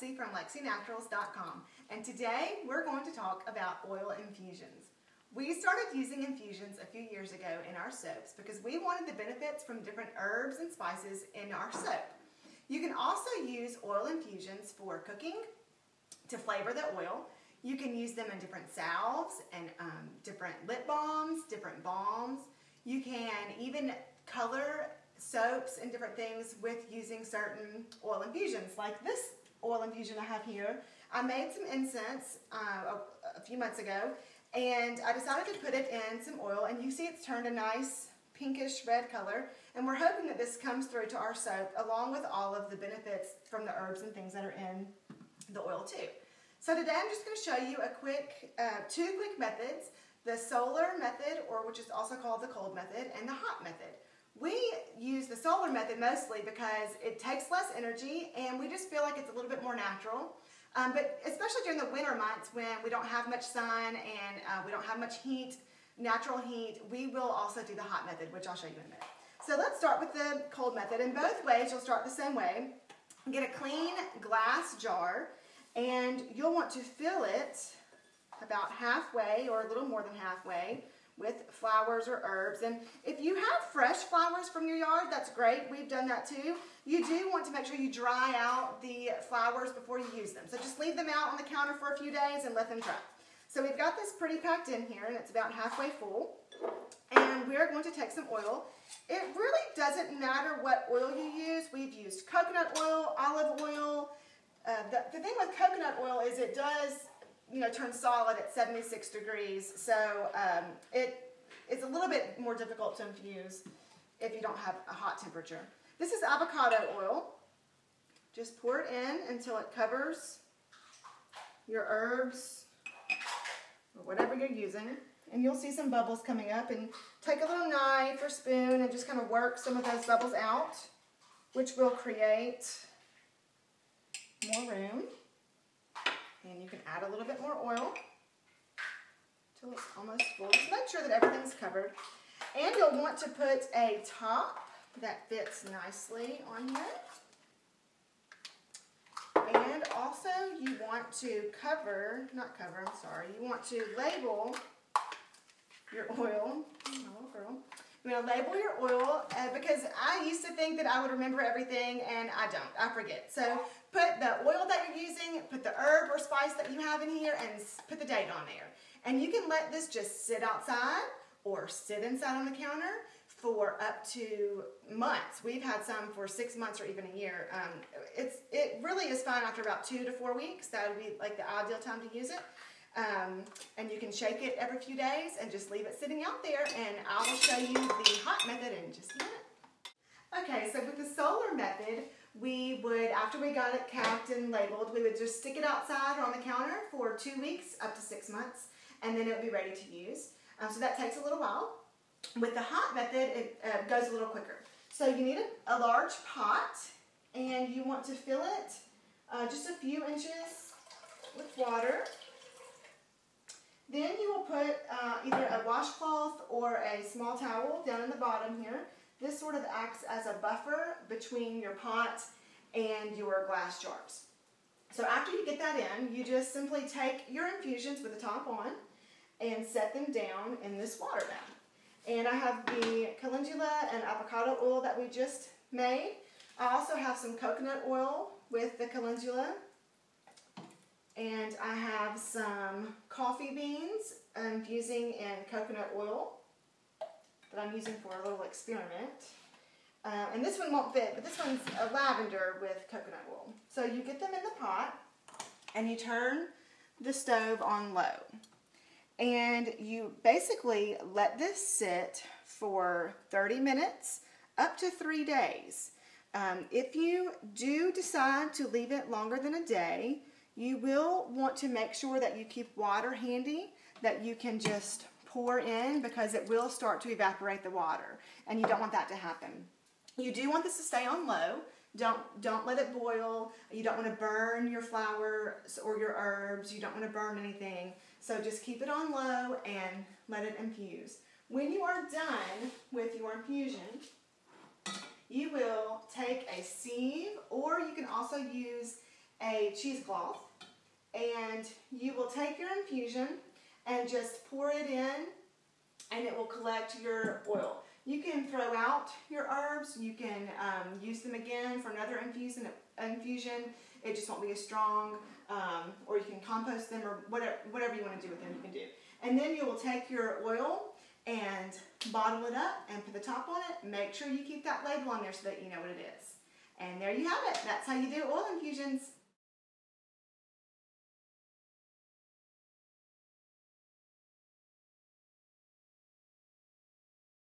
Lexi from LexiNaturals.com, and today we're going to talk about oil infusions. We started using infusions a few years ago in our soaps because we wanted the benefits from different herbs and spices in our soap. You can also use oil infusions for cooking to flavor the oil. You can use them in different salves and different lip balms, different balms. You can even color soaps and different things with using certain oil infusions, like this oil infusion I have here. I made some incense a few months ago, and I decided to put it in some oil, and you see it's turned a nice pinkish red color, and we're hoping that this comes through to our soap along with all of the benefits from the herbs and things that are in the oil too. So today I'm just going to show you a quick, two quick methods, the solar method, or which is also called the cold method, and the hot method. We use the solar method mostly because it takes less energy and we just feel like it's a little bit more natural. But especially during the winter months when we don't have much sun and we don't have much heat, natural heat, we will also do the hot method, which I'll show you in a minute. So let's start with the cold method. In both ways, you'll start the same way. Get a clean glass jar and you'll want to fill it about halfway or a little more than halfway with flowers or herbs. And if you have fresh flowers from your yard, that's great. We've done that too. You do want to make sure you dry out the flowers before you use them. So just leave them out on the counter for a few days and let them dry. So we've got this pretty packed in here and it's about halfway full. And we're going to take some oil. It really doesn't matter what oil you use. We've used coconut oil, olive oil. The thing with coconut oil is it does turn solid at 76 degrees, so it's a little bit more difficult to infuse if you don't have a hot temperature. This is avocado oil. Just pour it in until it covers your herbs or whatever you're using, and you'll see some bubbles coming up, and take a little knife or spoon and just kind of work some of those bubbles out, which will create more room. And you can add a little bit more oil until it's almost full. Just make sure that everything's covered. And you'll want to put a top that fits nicely on here. And also you want to label your oil. Oh, girl. I'm going to label your oil because I used to think that I would remember everything, and I don't. I forget. So put the oil that you're using, put the herb or spice that you have in here, and put the date on there. And you can let this just sit outside or sit inside on the counter for up to months. We've had some for 6 months or even a year. It really is fine after about 2 to 4 weeks. That would be like the ideal time to use it. And you can shake it every few days and just leave it sitting out there, and I will show you the hot method in just a minute. Okay, so with the solar method, we would, after we got it capped and labeled, we would just stick it outside or on the counter for 2 weeks, up to 6 months, and then it would be ready to use. So that takes a little while. With the hot method, it goes a little quicker. So you need a large pot, and you want to fill it just a few inches with water. Then you will put either a washcloth or a small towel down in the bottom here. This sort of acts as a buffer between your pot and your glass jars. So after you get that in, you just simply take your infusions with the top on and set them down in this water bath. And I have the calendula and avocado oil that we just made. I also have some coconut oil with the calendula. And I have some coffee beans I'm infusing in coconut oil that I'm using for a little experiment. And this one won't fit, but this one's a lavender with coconut oil. So you get them in the pot and you turn the stove on low. And you basically let this sit for 30 minutes up to 3 days. If you do decide to leave it longer than a day, you will want to make sure that you keep water handy that you can just pour in, because it will start to evaporate the water, and you don't want that to happen. You do want this to stay on low. Don't let it boil. You don't want to burn your flowers or your herbs. You don't want to burn anything. So just keep it on low and let it infuse. When you are done with your infusion, you will take a sieve, or you can also use a cheesecloth, and you will take your infusion and just pour it in, and it will collect your oil. You can throw out your herbs. You can use them again for another infusion. It just won't be as strong, or you can compost them, or whatever you want to do with them, you can do. And then you will take your oil and bottle it up and put the top on it. Make sure you keep that label on there so that you know what it is. And there you have it. That's how you do oil infusions.